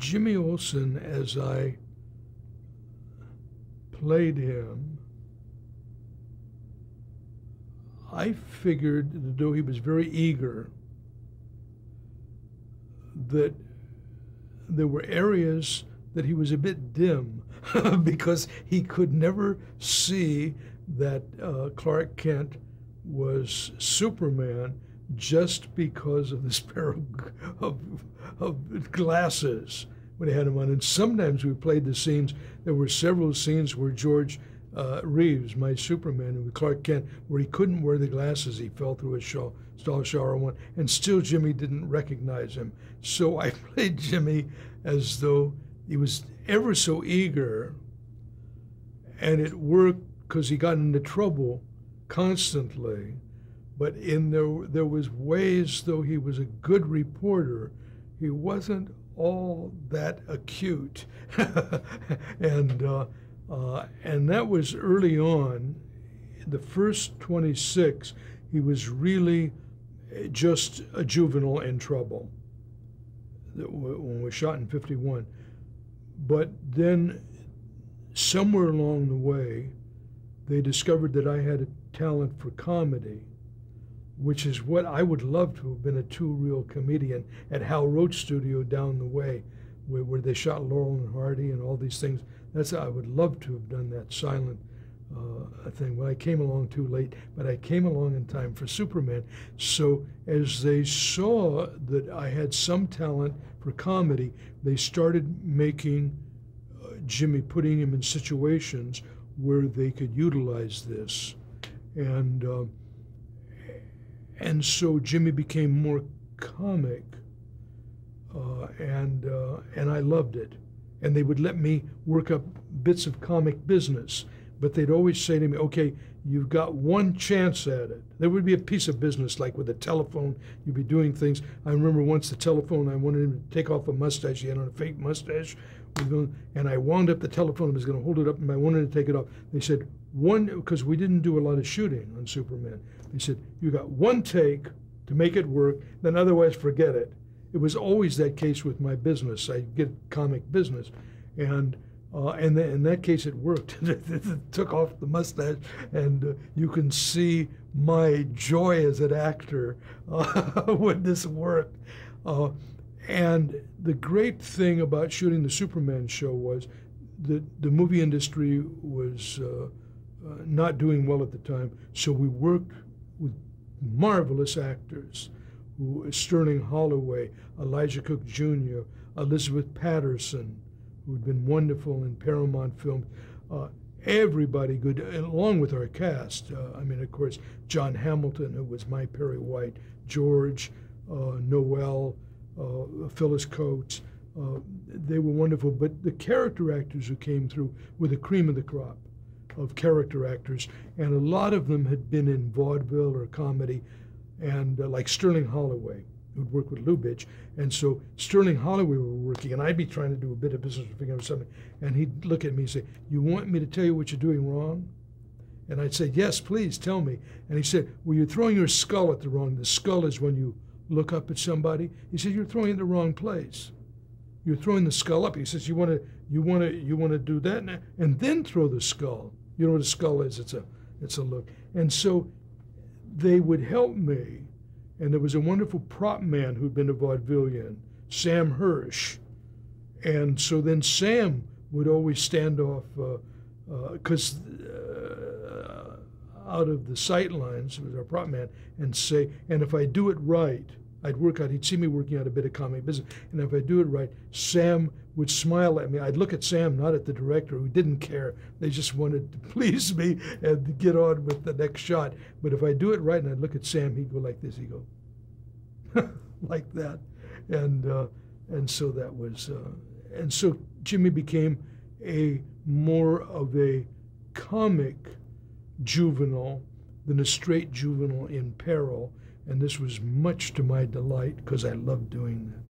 Jimmy Olsen, as I played him, I figured, though he was very eager, that there were areas that he was a bit dim because he could never see that Clark Kent was Superman just because of this pair of glasses when he had him on. And sometimes we played the scenes. There were several scenes where George Reeves, my Superman, and Clark Kent, where he couldn't wear the glasses. He fell through a stall shower one, and still Jimmy didn't recognize him. So I played Jimmy as though he was ever so eager, and it worked because he got into trouble constantly. But in there was ways, though he was a good reporter, he wasn't all that acute. And that was early on. The first 26, he was really just a juvenile in trouble when we shot in 51. But then somewhere along the way, they discovered that I had a talent for comedy, which is what I would love to have been, a two-reel comedian at Hal Roach Studio down the way, where they shot Laurel and Hardy and all these things. That's how I would love to have done that silent thing. Well, I came along too late, but I came along in time for Superman. So as they saw that I had some talent for comedy, they started making Jimmy, putting him in situations where they could utilize this. And so Jimmy became more comic, and I loved it. And they would let me work up bits of comic business, but they'd always say to me, okay, you've got one chance at it. There would be a piece of business, like with a telephone, you'd be doing things. I remember once the telephone, I wanted him to take off a mustache, he had on a fake mustache, and I wound up the telephone, I was gonna hold it up, and I wanted to take it off. They said, because we didn't do a lot of shooting on Superman, they said, you got one take to make it work, then otherwise forget it. It was always that case with my business. I get comic business, and in that case it worked. It took off the mustache, and you can see my joy as an actor when this worked. And the great thing about shooting the Superman show was that the movie industry was not doing well at the time, so we worked with marvelous actors. Sterling Holloway, Elijah Cook, Jr., Elizabeth Patterson, who'd been wonderful in Paramount films, everybody good, along with our cast. I mean, of course, John Hamilton, who was my Perry White, George, Noel, Phyllis Coates. They were wonderful, but the character actors who came through were the cream of the crop of character actors, and a lot of them had been in vaudeville or comedy, and like Sterling Holloway, who'd worked with Lubitsch. And so Sterling Holloway were working, and I'd be trying to do a bit of business or something, and he'd look at me and say, you want me to tell you what you're doing wrong? And I'd say, yes, please, tell me. And he said, well, you're throwing your skull at the wrong. The skull is when you look up at somebody. He said, you're throwing it in the wrong place. You're throwing the skull up. He says, you wanna do that now? And then throw the skull. You know what a skull is, it's a look. And so they would help me, and there was a wonderful prop man who'd been a vaudevillian, Sam Hirsch, and so then Sam would always stand off, because out of the sight lines was our prop man, and say, and if I do it right, I'd work out, he'd see me working out a bit of comic business, and if I do it right, Sam would smile at me. I'd look at Sam, not at the director, who didn't care. They just wanted to please me and to get on with the next shot. But if I do it right and I'd look at Sam, he'd go like this, he'd go like that. And so Jimmy became a more of a comic juvenile than a straight juvenile in peril. And this was much to my delight, because I loved doing that.